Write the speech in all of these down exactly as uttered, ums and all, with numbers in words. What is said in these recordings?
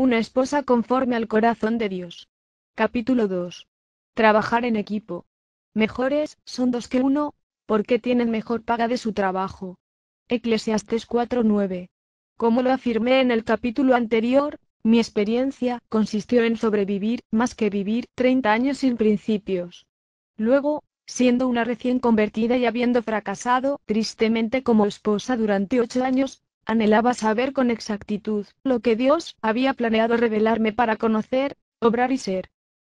Una esposa conforme al corazón de Dios. Capítulo dos. Trabajar en equipo. Mejores son dos que uno, porque tienen mejor paga de su trabajo. Eclesiastés cuatro nueve. Como lo afirmé en el capítulo anterior, mi experiencia consistió en sobrevivir más que vivir treinta años sin principios. Luego, siendo una recién convertida y habiendo fracasado tristemente como esposa durante ocho años, anhelaba saber con exactitud lo que Dios había planeado revelarme para conocer, obrar y ser.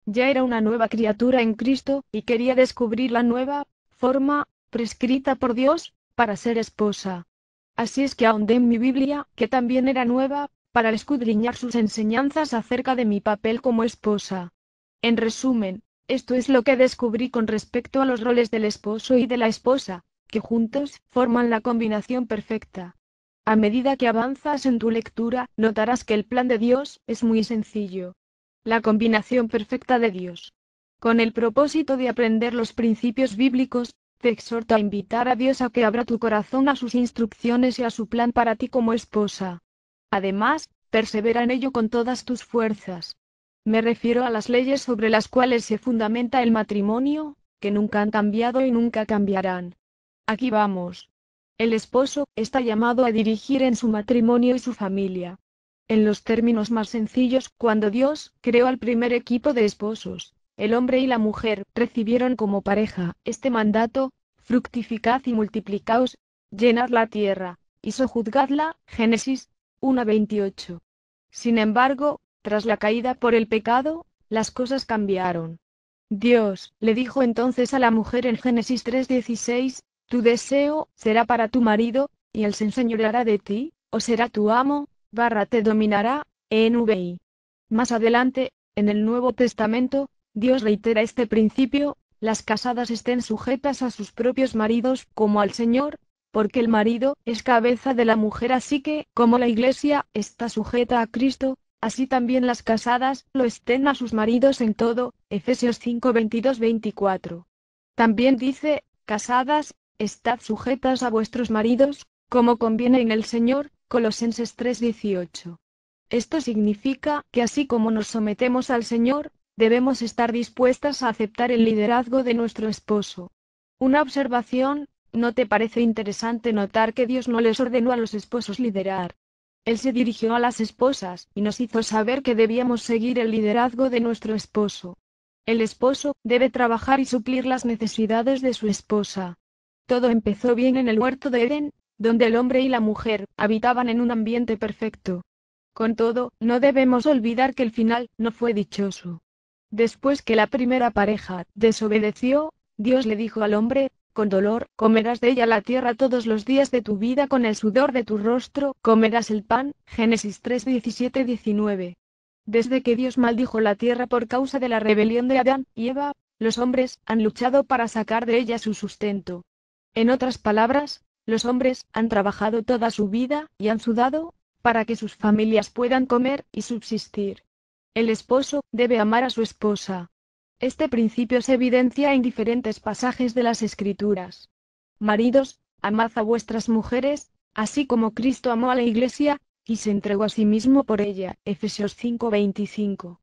Ya era una nueva criatura en Cristo, y quería descubrir la nueva forma prescrita por Dios para ser esposa. Así es que ahondé en mi Biblia, que también era nueva, para escudriñar sus enseñanzas acerca de mi papel como esposa. En resumen, esto es lo que descubrí con respecto a los roles del esposo y de la esposa, que juntos forman la combinación perfecta. A medida que avanzas en tu lectura, notarás que el plan de Dios es muy sencillo. La combinación perfecta de Dios. Con el propósito de aprender los principios bíblicos, te exhorto a invitar a Dios a que abra tu corazón a sus instrucciones y a su plan para ti como esposa. Además, persevera en ello con todas tus fuerzas. Me refiero a las leyes sobre las cuales se fundamenta el matrimonio, que nunca han cambiado y nunca cambiarán. Aquí vamos. El esposo está llamado a dirigir en su matrimonio y su familia. En los términos más sencillos, cuando Dios creó al primer equipo de esposos, el hombre y la mujer recibieron como pareja este mandato: fructificad y multiplicaos, llenad la tierra, y sojuzgadla, Génesis uno veintiocho. Sin embargo, tras la caída por el pecado, las cosas cambiaron. Dios le dijo entonces a la mujer en Génesis tres dieciséis, tu deseo será para tu marido, y él se enseñoreará de ti, o será tu amo, barra te dominará, N V I. Más adelante, en el Nuevo Testamento, Dios reitera este principio: las casadas estén sujetas a sus propios maridos como al Señor, porque el marido es cabeza de la mujer, así que, como la Iglesia está sujeta a Cristo, así también las casadas lo estén a sus maridos en todo, Efesios cinco veintidós veinticuatro. También dice, casadas, estad sujetas a vuestros maridos, como conviene en el Señor, Colosenses tres dieciocho. Esto significa que así como nos sometemos al Señor, debemos estar dispuestas a aceptar el liderazgo de nuestro esposo. Una observación: ¿no te parece interesante notar que Dios no les ordenó a los esposos liderar? Él se dirigió a las esposas y nos hizo saber que debíamos seguir el liderazgo de nuestro esposo. El esposo debe trabajar y suplir las necesidades de su esposa. Todo empezó bien en el huerto de Edén, donde el hombre y la mujer habitaban en un ambiente perfecto. Con todo, no debemos olvidar que el final no fue dichoso. Después que la primera pareja desobedeció, Dios le dijo al hombre: con dolor comerás de ella la tierra todos los días de tu vida, con el sudor de tu rostro comerás el pan, Génesis tres diecisiete diecinueve. Desde que Dios maldijo la tierra por causa de la rebelión de Adán y Eva, los hombres han luchado para sacar de ella su sustento. En otras palabras, los hombres han trabajado toda su vida y han sudado para que sus familias puedan comer y subsistir. El esposo debe amar a su esposa. Este principio se evidencia en diferentes pasajes de las Escrituras. Maridos, amad a vuestras mujeres, así como Cristo amó a la Iglesia, y se entregó a sí mismo por ella, Efesios cinco veinticinco.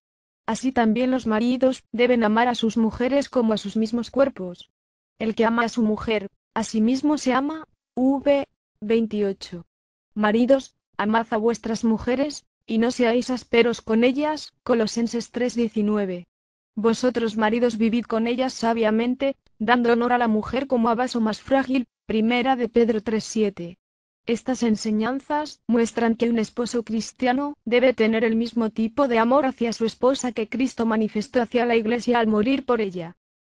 Así también los maridos deben amar a sus mujeres como a sus mismos cuerpos. El que ama a su mujer, a sí mismo se ama, Mateo veintiocho. Maridos, amad a vuestras mujeres, y no seáis ásperos con ellas, Colosenses tres diecinueve. Vosotros maridos vivid con ellas sabiamente, dando honor a la mujer como a vaso más frágil, Primera de Pedro tres siete. Estas enseñanzas muestran que un esposo cristiano debe tener el mismo tipo de amor hacia su esposa que Cristo manifestó hacia la Iglesia al morir por ella.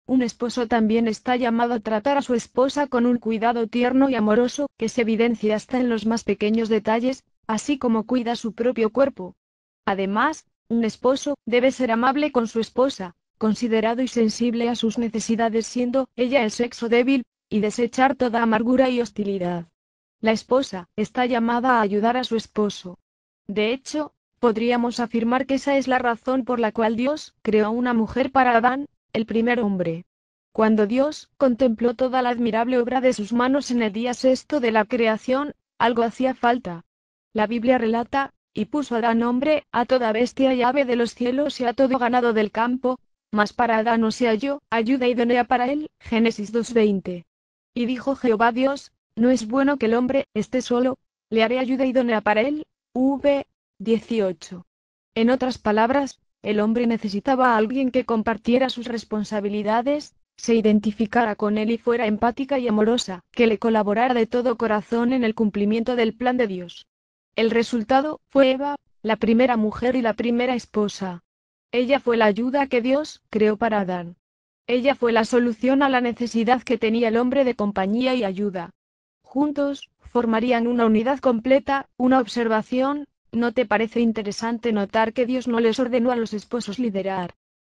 Un esposo también está llamado a tratar a su esposa con un cuidado tierno y amoroso que se evidencia hasta en los más pequeños detalles, así como cuida su propio cuerpo. Además, un esposo debe ser amable con su esposa, considerado y sensible a sus necesidades, siendo ella el sexo débil, y desechar toda amargura y hostilidad. La esposa está llamada a ayudar a su esposo. De hecho, podríamos afirmar que esa es la razón por la cual Dios creó una mujer para Adán, el primer hombre. Cuando Dios contempló toda la admirable obra de sus manos en el día sexto de la creación, algo hacía falta. La Biblia relata Y puso Adán nombre a toda bestia y ave de los cielos y a todo ganado del campo, mas para Adán no se halló ayuda idónea para él. Génesis dos veinte. Y dijo Jehová Dios, no es bueno que el hombre esté solo, le haré ayuda idónea para él. Versículo dieciocho. En otras palabras, el hombre necesitaba a alguien que compartiera sus responsabilidades, se identificara con él y fuera empática y amorosa, que le colaborara de todo corazón en el cumplimiento del plan de Dios. El resultado fue Eva, la primera mujer y la primera esposa. Ella fue la ayuda que Dios creó para Adán. Ella fue la solución a la necesidad que tenía el hombre de compañía y ayuda. Juntos, formarían una unidad completa. Una observación, ¿no te parece interesante notar que Dios no les ordenó a los esposos liderar?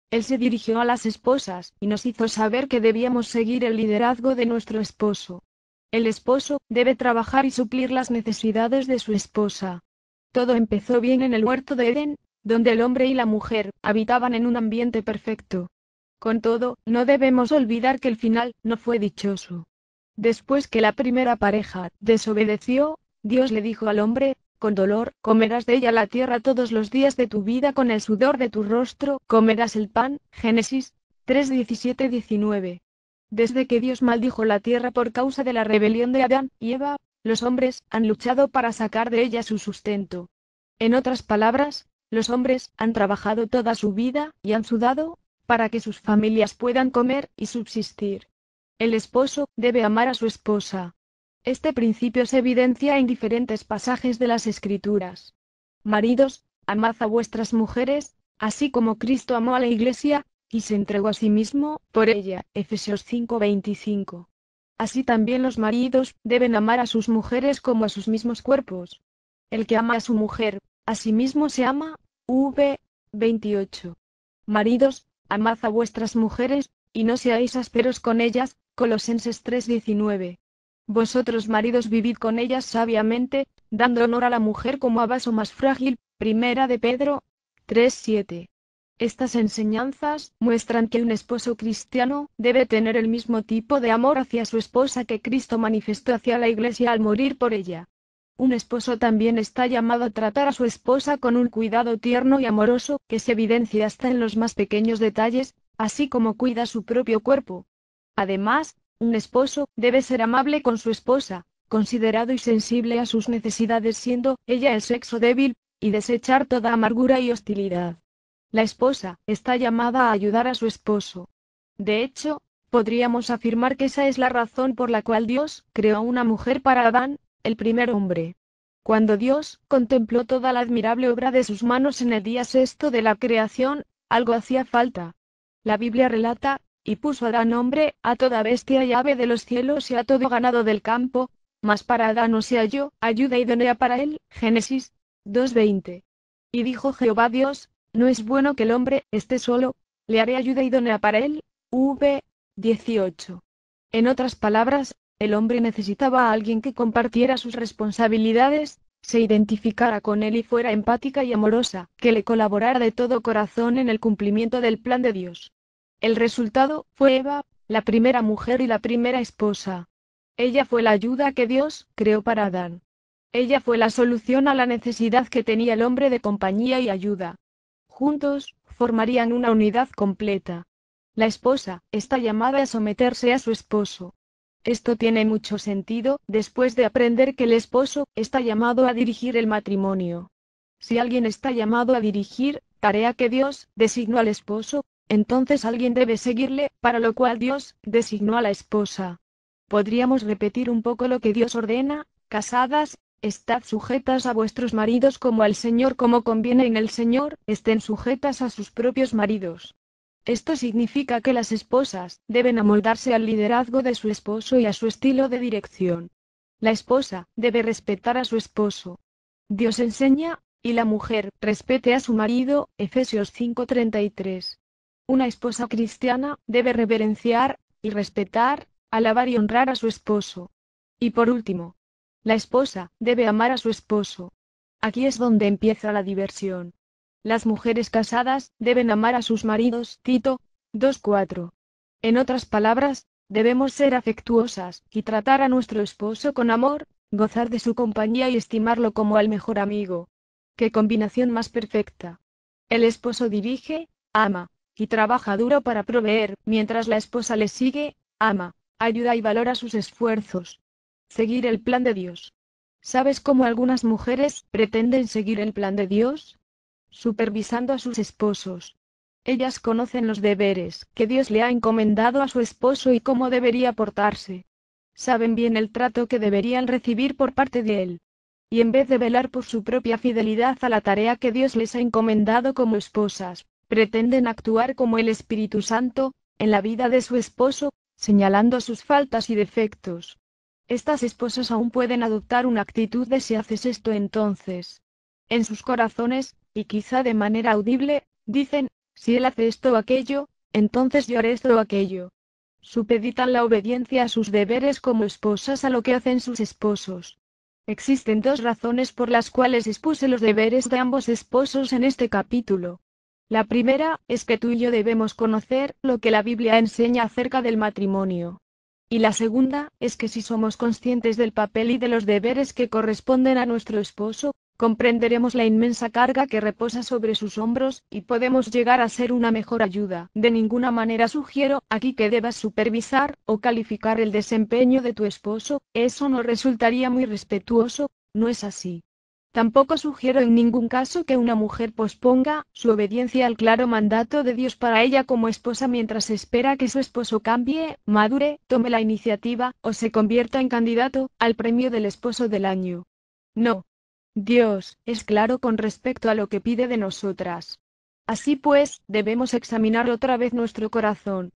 Él se dirigió a las esposas y nos hizo saber que debíamos seguir el liderazgo de nuestro esposo. El esposo debe trabajar y suplir las necesidades de su esposa. Todo empezó bien en el huerto de Edén, donde el hombre y la mujer habitaban en un ambiente perfecto. Con todo, no debemos olvidar que el final no fue dichoso. Después que la primera pareja desobedeció, Dios le dijo al hombre, con dolor comerás de ella la tierra todos los días de tu vida, con el sudor de tu rostro comerás el pan. Génesis tres diecisiete diecinueve. Desde que Dios maldijo la tierra por causa de la rebelión de Adán y Eva, los hombres han luchado para sacar de ella su sustento. En otras palabras, los hombres han trabajado toda su vida y han sudado para que sus familias puedan comer y subsistir. El esposo debe amar a su esposa. Este principio se evidencia en diferentes pasajes de las Escrituras. Maridos, amad a vuestras mujeres, así como Cristo amó a la Iglesia, y se entregó a sí mismo por ella. Efesios cinco veinticinco. Así también los maridos deben amar a sus mujeres como a sus mismos cuerpos. El que ama a su mujer, a sí mismo se ama. Versículo veintiocho. Maridos, amad a vuestras mujeres, y no seáis ásperos con ellas. Colosenses tres diecinueve. Vosotros maridos vivid con ellas sabiamente, dando honor a la mujer como a vaso más frágil. Primera de Pedro tres siete. Estas enseñanzas muestran que un esposo cristiano debe tener el mismo tipo de amor hacia su esposa que Cristo manifestó hacia la Iglesia al morir por ella. Un esposo también está llamado a tratar a su esposa con un cuidado tierno y amoroso que se evidencia hasta en los más pequeños detalles, así como cuida su propio cuerpo. Además, un esposo debe ser amable con su esposa, considerado y sensible a sus necesidades siendo ella el sexo débil, y desechar toda amargura y hostilidad. La esposa está llamada a ayudar a su esposo. De hecho, podríamos afirmar que esa es la razón por la cual Dios creó a una mujer para Adán, el primer hombre. Cuando Dios contempló toda la admirable obra de sus manos en el día sexto de la creación, algo hacía falta. La Biblia relata, y puso Adán nombre a toda bestia y ave de los cielos y a todo ganado del campo, mas para Adán no se halló ayuda idónea para él. Génesis dos veinte. Y dijo Jehová Dios, no es bueno que el hombre esté solo, le haré ayuda idónea para él. Versículo dieciocho. En otras palabras, el hombre necesitaba a alguien que compartiera sus responsabilidades, se identificara con él y fuera empática y amorosa, que le colaborara de todo corazón en el cumplimiento del plan de Dios. El resultado fue Eva, la primera mujer y la primera esposa. Ella fue la ayuda que Dios creó para Adán. Ella fue la solución a la necesidad que tenía el hombre de compañía y ayuda. Juntos, formarían una unidad completa. La esposa está llamada a someterse a su esposo. Esto tiene mucho sentido después de aprender que el esposo está llamado a dirigir el matrimonio. Si alguien está llamado a dirigir, tarea que Dios designó al esposo, entonces alguien debe seguirle, para lo cual Dios designó a la esposa. Podríamos repetir un poco lo que Dios ordena: casadas, estad sujetas a vuestros maridos como al Señor, como conviene en el Señor, estén sujetas a sus propios maridos. Esto significa que las esposas deben amoldarse al liderazgo de su esposo y a su estilo de dirección. La esposa debe respetar a su esposo. Dios enseña, y la mujer respete a su marido. Efesios cinco treinta y tres. Una esposa cristiana debe reverenciar, y respetar, alabar y honrar a su esposo. Y por último, la esposa debe amar a su esposo. Aquí es donde empieza la diversión. Las mujeres casadas deben amar a sus maridos. Tito dos cuatro. En otras palabras, debemos ser afectuosas y tratar a nuestro esposo con amor, gozar de su compañía y estimarlo como al mejor amigo. ¡Qué combinación más perfecta! El esposo dirige, ama, y trabaja duro para proveer, mientras la esposa le sigue, ama, ayuda y valora sus esfuerzos. Seguir el plan de Dios. ¿Sabes cómo algunas mujeres pretenden seguir el plan de Dios? Supervisando a sus esposos. Ellas conocen los deberes que Dios le ha encomendado a su esposo y cómo debería portarse. Saben bien el trato que deberían recibir por parte de él. Y en vez de velar por su propia fidelidad a la tarea que Dios les ha encomendado como esposas, pretenden actuar como el Espíritu Santo, en la vida de su esposo, señalando sus faltas y defectos. Estas esposas aún pueden adoptar una actitud de si haces esto entonces. En sus corazones, y quizá de manera audible, dicen, si él hace esto o aquello, entonces yo haré esto o aquello. Supeditan la obediencia a sus deberes como esposas a lo que hacen sus esposos. Existen dos razones por las cuales expuse los deberes de ambos esposos en este capítulo. La primera, es que tú y yo debemos conocer lo que la Biblia enseña acerca del matrimonio. Y la segunda, es que si somos conscientes del papel y de los deberes que corresponden a nuestro esposo, comprenderemos la inmensa carga que reposa sobre sus hombros, y podemos llegar a ser una mejor ayuda. De ninguna manera sugiero aquí que debas supervisar o calificar el desempeño de tu esposo, eso no resultaría muy respetuoso, no es así. Tampoco sugiero en ningún caso que una mujer posponga su obediencia al claro mandato de Dios para ella como esposa mientras espera que su esposo cambie, madure, tome la iniciativa, o se convierta en candidato al premio del esposo del año. No. Dios es claro con respecto a lo que pide de nosotras. Así pues, debemos examinar otra vez nuestro corazón.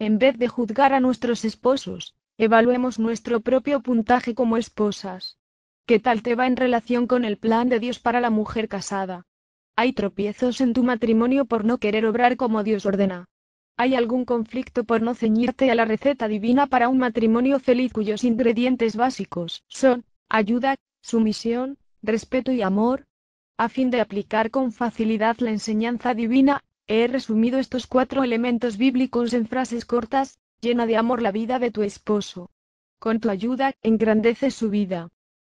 En vez de juzgar a nuestros esposos, evaluemos nuestro propio puntaje como esposas. ¿Qué tal te va en relación con el plan de Dios para la mujer casada? ¿Hay tropiezos en tu matrimonio por no querer obrar como Dios ordena? ¿Hay algún conflicto por no ceñirte a la receta divina para un matrimonio feliz cuyos ingredientes básicos son ayuda, sumisión, respeto y amor? A fin de aplicar con facilidad la enseñanza divina, he resumido estos cuatro elementos bíblicos en frases cortas. Llena de amor la vida de tu esposo. Con tu ayuda, engrandece su vida.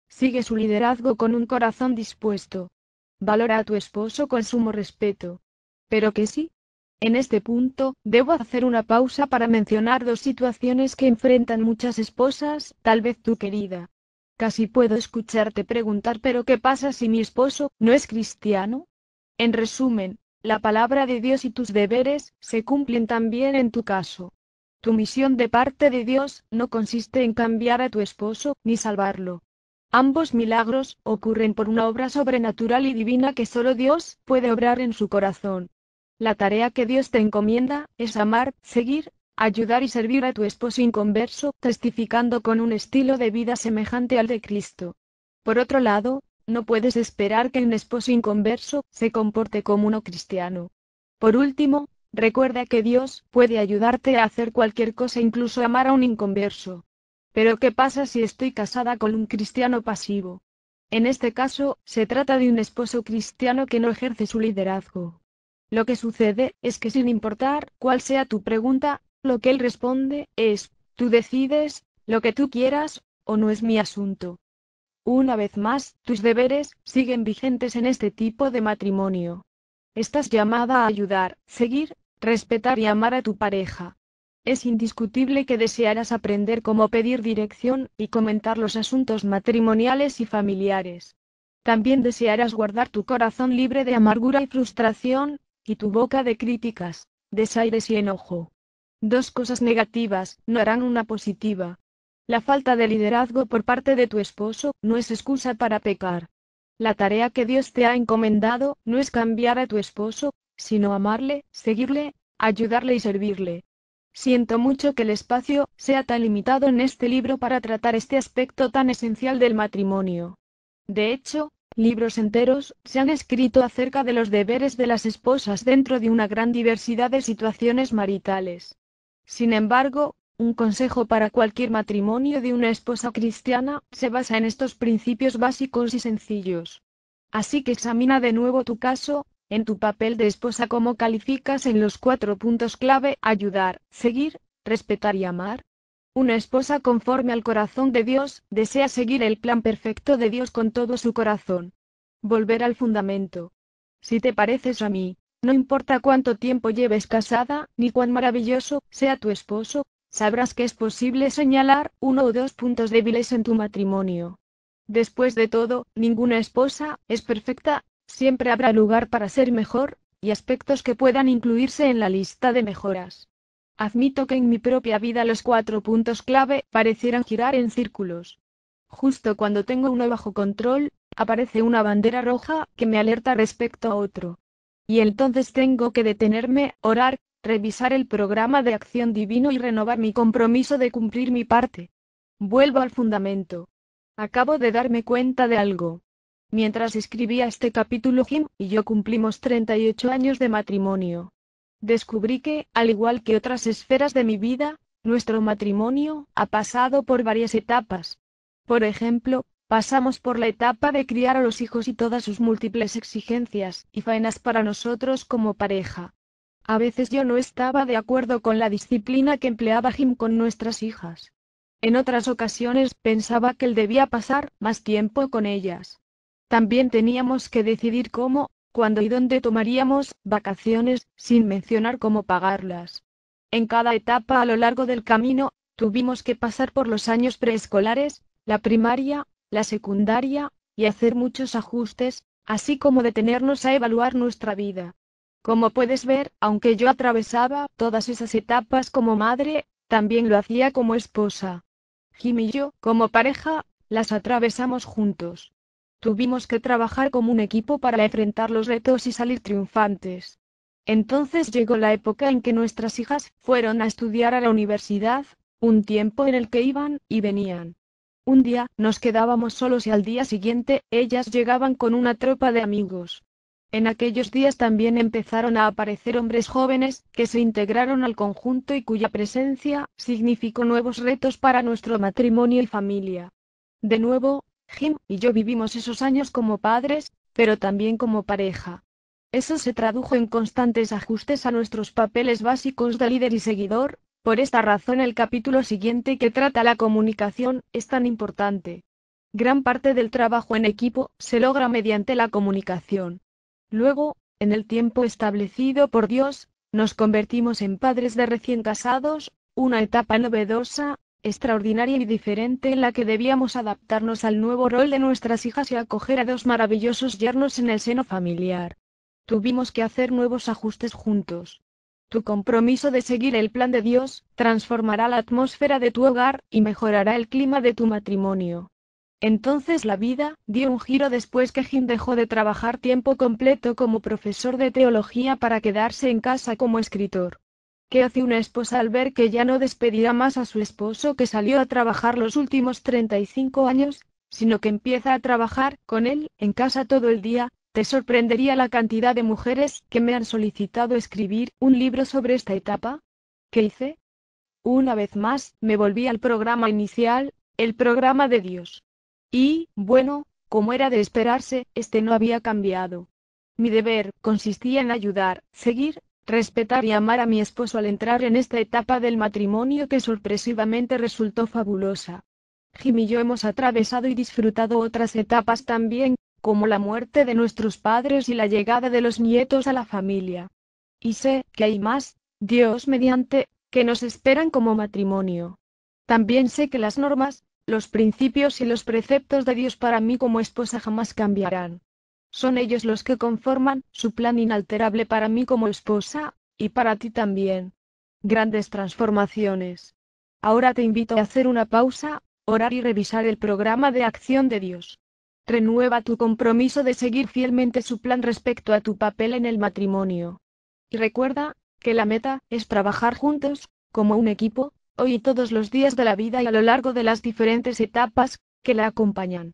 Sigue su liderazgo con un corazón dispuesto. Valora a tu esposo con sumo respeto. ¿Pero qué sí? En este punto, debo hacer una pausa para mencionar dos situaciones que enfrentan muchas esposas, tal vez tú querida. Casi puedo escucharte preguntar, ¿pero qué pasa si mi esposo no es cristiano? En resumen, la palabra de Dios y tus deberes se cumplen también en tu caso. Tu misión de parte de Dios no consiste en cambiar a tu esposo, ni salvarlo. Ambos milagros ocurren por una obra sobrenatural y divina que solo Dios puede obrar en su corazón. La tarea que Dios te encomienda es amar, seguir, ayudar y servir a tu esposo inconverso, testificando con un estilo de vida semejante al de Cristo. Por otro lado, no puedes esperar que un esposo inconverso se comporte como uno cristiano. Por último, recuerda que Dios puede ayudarte a hacer cualquier cosa, incluso amar a un inconverso. Pero ¿qué pasa si estoy casada con un cristiano pasivo? En este caso, se trata de un esposo cristiano que no ejerce su liderazgo. Lo que sucede es que sin importar cuál sea tu pregunta, lo que él responde es, tú decides, lo que tú quieras, o no es mi asunto. Una vez más, tus deberes siguen vigentes en este tipo de matrimonio. Estás llamada a ayudar, seguir, respetar y amar a tu pareja. Es indiscutible que desearás aprender cómo pedir dirección y comentar los asuntos matrimoniales y familiares. También desearás guardar tu corazón libre de amargura y frustración, y tu boca de críticas, desaires y enojo. Dos cosas negativas no harán una positiva. La falta de liderazgo por parte de tu esposo no es excusa para pecar. La tarea que Dios te ha encomendado no es cambiar a tu esposo, sino amarle, seguirle, ayudarle y servirle. Siento mucho que el espacio sea tan limitado en este libro para tratar este aspecto tan esencial del matrimonio. De hecho, libros enteros se han escrito acerca de los deberes de las esposas dentro de una gran diversidad de situaciones maritales. Sin embargo, un consejo para cualquier matrimonio de una esposa cristiana se basa en estos principios básicos y sencillos. Así que examina de nuevo tu caso, en tu papel de esposa cómo calificas en los cuatro puntos clave: ayudar, seguir, respetar y amar. Una esposa conforme al corazón de Dios desea seguir el plan perfecto de Dios con todo su corazón. Volver al fundamento. Si te pareces a mí, no importa cuánto tiempo lleves casada, ni cuán maravilloso sea tu esposo, sabrás que es posible señalar uno o dos puntos débiles en tu matrimonio. Después de todo, ninguna esposa es perfecta, siempre habrá lugar para ser mejor, y aspectos que puedan incluirse en la lista de mejoras. Admito que en mi propia vida los cuatro puntos clave parecieran girar en círculos. Justo cuando tengo uno bajo control, aparece una bandera roja que me alerta respecto a otro. Y entonces tengo que detenerme, orar, revisar el programa de acción divino y renovar mi compromiso de cumplir mi parte. Vuelvo al fundamento. Acabo de darme cuenta de algo. Mientras escribía este capítulo, Jim y yo cumplimos treinta y ocho años de matrimonio. Descubrí que, al igual que otras esferas de mi vida, nuestro matrimonio ha pasado por varias etapas. Por ejemplo, pasamos por la etapa de criar a los hijos y todas sus múltiples exigencias y faenas para nosotros como pareja. A veces yo no estaba de acuerdo con la disciplina que empleaba Jim con nuestras hijas. En otras ocasiones pensaba que él debía pasar más tiempo con ellas. También teníamos que decidir cómo, cuándo y dónde tomaríamos vacaciones, sin mencionar cómo pagarlas. En cada etapa a lo largo del camino, tuvimos que pasar por los años preescolares, la primaria, la secundaria, y hacer muchos ajustes, así como detenernos a evaluar nuestra vida. Como puedes ver, aunque yo atravesaba todas esas etapas como madre, también lo hacía como esposa. Jim y yo, como pareja, las atravesamos juntos. Tuvimos que trabajar como un equipo para enfrentar los retos y salir triunfantes. Entonces llegó la época en que nuestras hijas fueron a estudiar a la universidad, un tiempo en el que iban y venían. Un día nos quedábamos solos y al día siguiente ellas llegaban con una tropa de amigos. En aquellos días también empezaron a aparecer hombres jóvenes que se integraron al conjunto y cuya presencia significó nuevos retos para nuestro matrimonio y familia. De nuevo, Jim y yo vivimos esos años como padres, pero también como pareja. Eso se tradujo en constantes ajustes a nuestros papeles básicos de líder y seguidor. Por esta razón el capítulo siguiente que trata la comunicación es tan importante. Gran parte del trabajo en equipo se logra mediante la comunicación. Luego, en el tiempo establecido por Dios, nos convertimos en padres de recién casados, una etapa novedosa, extraordinaria y diferente en la que debíamos adaptarnos al nuevo rol de nuestras hijas y acoger a dos maravillosos yernos en el seno familiar. Tuvimos que hacer nuevos ajustes juntos. Tu compromiso de seguir el plan de Dios transformará la atmósfera de tu hogar y mejorará el clima de tu matrimonio. Entonces la vida dio un giro después que Jim dejó de trabajar tiempo completo como profesor de teología para quedarse en casa como escritor. ¿Qué hace una esposa al ver que ya no despedirá más a su esposo que salió a trabajar los últimos treinta y cinco años, sino que empieza a trabajar con él en casa todo el día? Te sorprendería la cantidad de mujeres que me han solicitado escribir un libro sobre esta etapa. ¿Qué hice? Una vez más, me volví al programa inicial, el programa de Dios. Y, bueno, como era de esperarse, este no había cambiado. Mi deber consistía en ayudar, seguir, respetar y amar a mi esposo al entrar en esta etapa del matrimonio que sorpresivamente resultó fabulosa. Jim y yo hemos atravesado y disfrutado otras etapas también, como la muerte de nuestros padres y la llegada de los nietos a la familia. Y sé que hay más, Dios mediante, que nos esperan como matrimonio. También sé que las normas, los principios y los preceptos de Dios para mí como esposa jamás cambiarán. Son ellos los que conforman su plan inalterable para mí como esposa, y para ti también. Grandes transformaciones. Ahora te invito a hacer una pausa, orar y revisar el programa de acción de Dios. Renueva tu compromiso de seguir fielmente su plan respecto a tu papel en el matrimonio. Y recuerda, que la meta es trabajar juntos, como un equipo, hoy y todos los días de la vida y a lo largo de las diferentes etapas que la acompañan.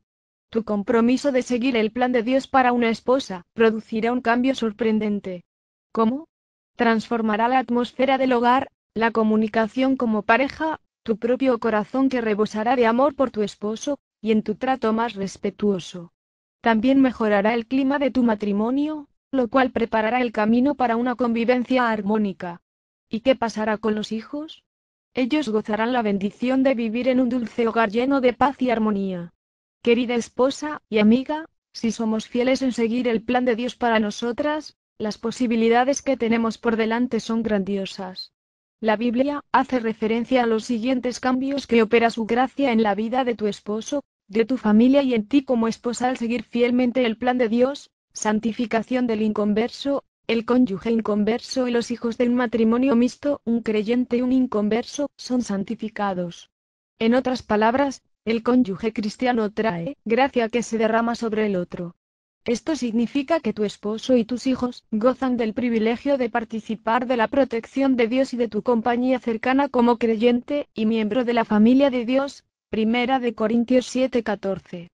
Tu compromiso de seguir el plan de Dios para una esposa producirá un cambio sorprendente. ¿Cómo? Transformará la atmósfera del hogar, la comunicación como pareja, tu propio corazón que rebosará de amor por tu esposo, y en tu trato más respetuoso. También mejorará el clima de tu matrimonio, lo cual preparará el camino para una convivencia armónica. ¿Y qué pasará con los hijos? Ellos gozarán la bendición de vivir en un dulce hogar lleno de paz y armonía. Querida esposa y amiga, Si somos fieles en seguir el plan de Dios para nosotras, las posibilidades que tenemos por delante son grandiosas. La Biblia hace referencia a los siguientes cambios que opera su gracia en la vida de tu esposo, de tu familia y en ti como esposa al seguir fielmente el plan de Dios: santificación del inconverso, el cónyuge inconverso y los hijos de un matrimonio mixto. Un creyente y un inconverso son santificados. En otras palabras, el cónyuge cristiano trae gracia que se derrama sobre el otro. Esto significa que tu esposo y tus hijos gozan del privilegio de participar de la protección de Dios y de tu compañía cercana como creyente y miembro de la familia de Dios. Primera de Corintios siete catorce.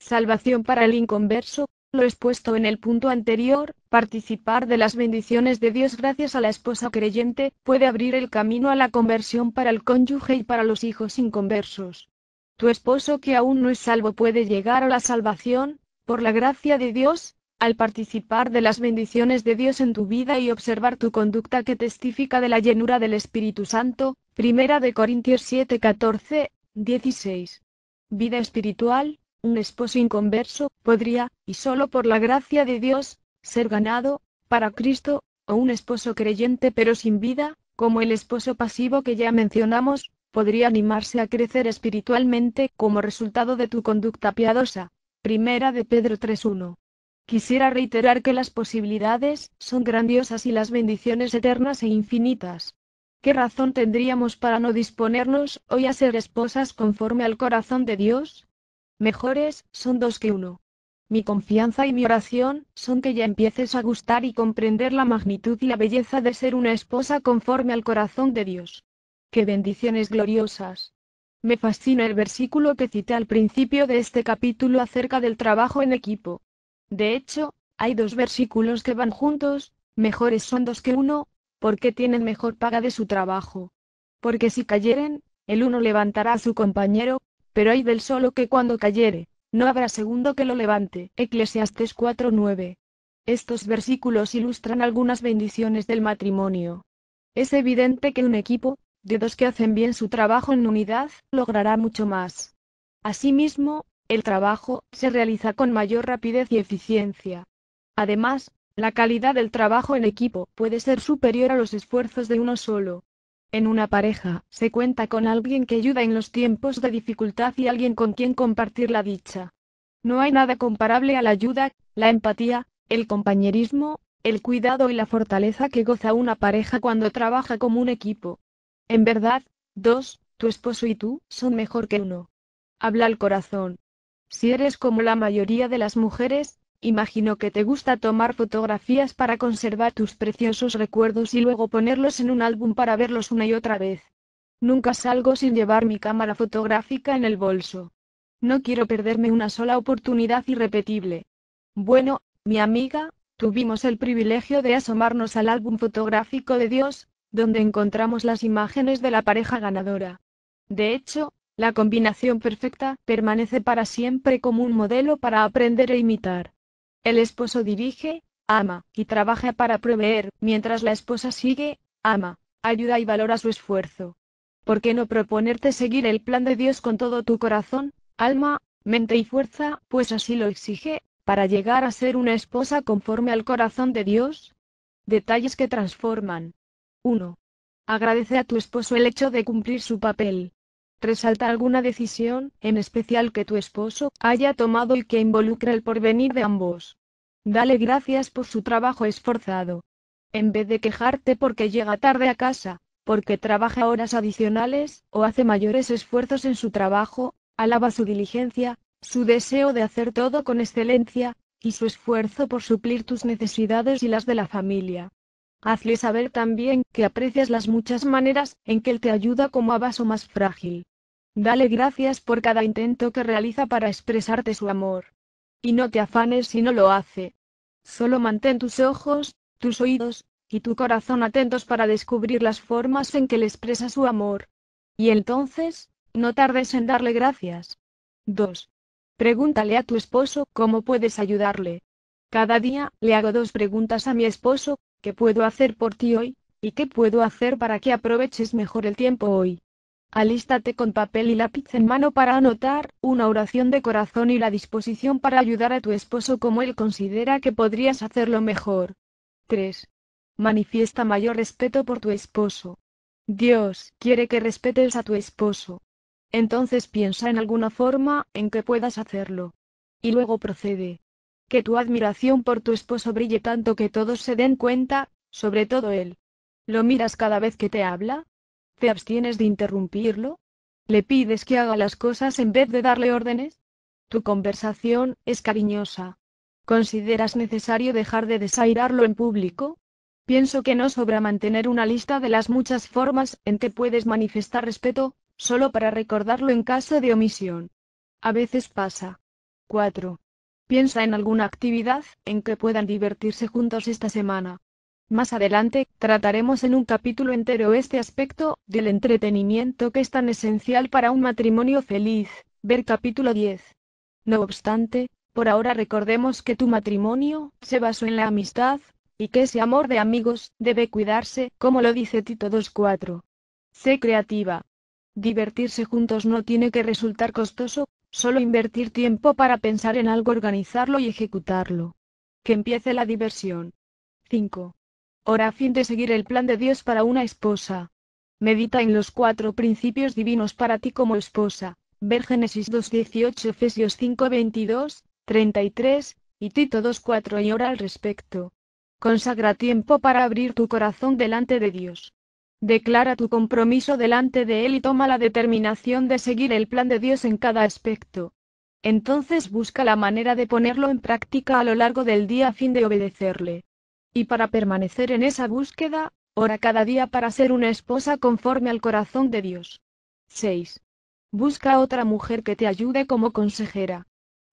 Salvación para el inconverso. Lo expuesto en el punto anterior, participar de las bendiciones de Dios gracias a la esposa creyente, puede abrir el camino a la conversión para el cónyuge y para los hijos inconversos. Tu esposo que aún no es salvo puede llegar a la salvación, por la gracia de Dios, al participar de las bendiciones de Dios en tu vida y observar tu conducta que testifica de la llenura del Espíritu Santo. Primera de Corintios siete catorce, dieciséis. Vida espiritual. Un esposo inconverso podría, y solo por la gracia de Dios, ser ganado para Cristo, o un esposo creyente pero sin vida, como el esposo pasivo que ya mencionamos, podría animarse a crecer espiritualmente como resultado de tu conducta piadosa. Primera de Pedro tres uno. Quisiera reiterar que las posibilidades son grandiosas y las bendiciones eternas e infinitas. ¿Qué razón tendríamos para no disponernos hoy a ser esposas conforme al corazón de Dios? Mejores son dos que uno. Mi confianza y mi oración son que ya empieces a gustar y comprender la magnitud y la belleza de ser una esposa conforme al corazón de Dios. ¡Qué bendiciones gloriosas! Me fascina el versículo que cité al principio de este capítulo acerca del trabajo en equipo. De hecho, hay dos versículos que van juntos: mejores son dos que uno, porque tienen mejor paga de su trabajo. Porque si cayeren, el uno levantará a su compañero, pero hay del solo que cuando cayere, no habrá segundo que lo levante. Eclesiastés cuatro nueve. Estos versículos ilustran algunas bendiciones del matrimonio. Es evidente que un equipo, de dos que hacen bien su trabajo en unidad, logrará mucho más. Asimismo, el trabajo se realiza con mayor rapidez y eficiencia. Además, la calidad del trabajo en equipo puede ser superior a los esfuerzos de uno solo. En una pareja, se cuenta con alguien que ayuda en los tiempos de dificultad y alguien con quien compartir la dicha. No hay nada comparable a la ayuda, la empatía, el compañerismo, el cuidado y la fortaleza que goza una pareja cuando trabaja como un equipo. En verdad, dos, tu esposo y tú, son mejor que uno. Habla al corazón. Si eres como la mayoría de las mujeres, imagino que te gusta tomar fotografías para conservar tus preciosos recuerdos y luego ponerlos en un álbum para verlos una y otra vez. Nunca salgo sin llevar mi cámara fotográfica en el bolso. No quiero perderme una sola oportunidad irrepetible. Bueno, mi amiga, tuvimos el privilegio de asomarnos al álbum fotográfico de Dios, donde encontramos las imágenes de la pareja ganadora. De hecho, la combinación perfecta permanece para siempre como un modelo para aprender e imitar. El esposo dirige, ama, y trabaja para proveer, mientras la esposa sigue, ama, ayuda y valora su esfuerzo. ¿Por qué no proponerte seguir el plan de Dios con todo tu corazón, alma, mente y fuerza, pues así lo exige, para llegar a ser una esposa conforme al corazón de Dios? Detalles que transforman. uno. Agradece a tu esposo el hecho de cumplir su papel. Resalta alguna decisión, en especial que tu esposo haya tomado y que involucre el porvenir de ambos. Dale gracias por su trabajo esforzado. En vez de quejarte porque llega tarde a casa, porque trabaja horas adicionales o hace mayores esfuerzos en su trabajo, alaba su diligencia, su deseo de hacer todo con excelencia, y su esfuerzo por suplir tus necesidades y las de la familia. Hazle saber también que aprecias las muchas maneras en que él te ayuda como a vaso más frágil. Dale gracias por cada intento que realiza para expresarte su amor. Y no te afanes si no lo hace. Solo mantén tus ojos, tus oídos, y tu corazón atentos para descubrir las formas en que le expresa su amor. Y entonces, no tardes en darle gracias. dos. Pregúntale a tu esposo cómo puedes ayudarle. Cada día, le hago dos preguntas a mi esposo: ¿qué puedo hacer por ti hoy? ¿Y qué puedo hacer para que aproveches mejor el tiempo hoy? Alístate con papel y lápiz en mano para anotar, una oración de corazón y la disposición para ayudar a tu esposo como él considera que podrías hacerlo mejor. tres. Manifiesta mayor respeto por tu esposo. Dios quiere que respetes a tu esposo. Entonces piensa en alguna forma en que puedas hacerlo. Y luego procede. Que tu admiración por tu esposo brille tanto que todos se den cuenta, sobre todo él. ¿Lo miras cada vez que te habla? ¿Te abstienes de interrumpirlo? ¿Le pides que haga las cosas en vez de darle órdenes? Tu conversación es cariñosa. ¿Consideras necesario dejar de desairarlo en público? Pienso que no sobra mantener una lista de las muchas formas en que puedes manifestar respeto, solo para recordarlo en caso de omisión. A veces pasa. cuatro. Piensa en alguna actividad en que puedan divertirse juntos esta semana. Más adelante, trataremos en un capítulo entero este aspecto del entretenimiento que es tan esencial para un matrimonio feliz, ver capítulo diez. No obstante, por ahora recordemos que tu matrimonio se basó en la amistad, y que ese amor de amigos debe cuidarse, como lo dice Tito dos cuatro. Sé creativa. Divertirse juntos no tiene que resultar costoso, solo invertir tiempo para pensar en algo, organizarlo y ejecutarlo. Que empiece la diversión. cinco. Ora a fin de seguir el plan de Dios para una esposa. Medita en los cuatro principios divinos para ti como esposa, ver Génesis dos dieciocho, Efesios cinco veintidós, treinta y tres, y Tito dos cuatro, y ora al respecto. Consagra tiempo para abrir tu corazón delante de Dios. Declara tu compromiso delante de Él y toma la determinación de seguir el plan de Dios en cada aspecto. Entonces busca la manera de ponerlo en práctica a lo largo del día a fin de obedecerle. Y para permanecer en esa búsqueda, ora cada día para ser una esposa conforme al corazón de Dios. seis. Busca a otra mujer que te ayude como consejera.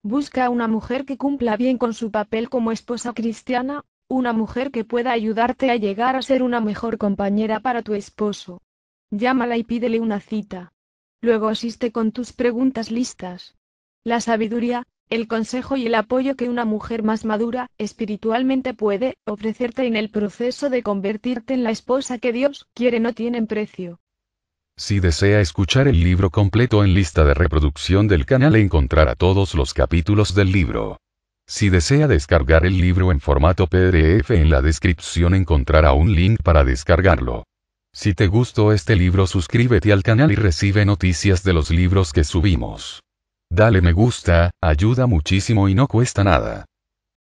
Busca a una mujer que cumpla bien con su papel como esposa cristiana, una mujer que pueda ayudarte a llegar a ser una mejor compañera para tu esposo. Llámala y pídele una cita. Luego asiste con tus preguntas listas. La sabiduría, el consejo y el apoyo que una mujer más madura espiritualmente puede ofrecerte en el proceso de convertirte en la esposa que Dios quiere no tienen precio. Si desea escuchar el libro completo en lista de reproducción del canal, encontrará todos los capítulos del libro. Si desea descargar el libro en formato P D F, en la descripción encontrará un link para descargarlo. Si te gustó este libro, suscríbete al canal y recibe noticias de los libros que subimos. Dale me gusta, ayuda muchísimo y no cuesta nada.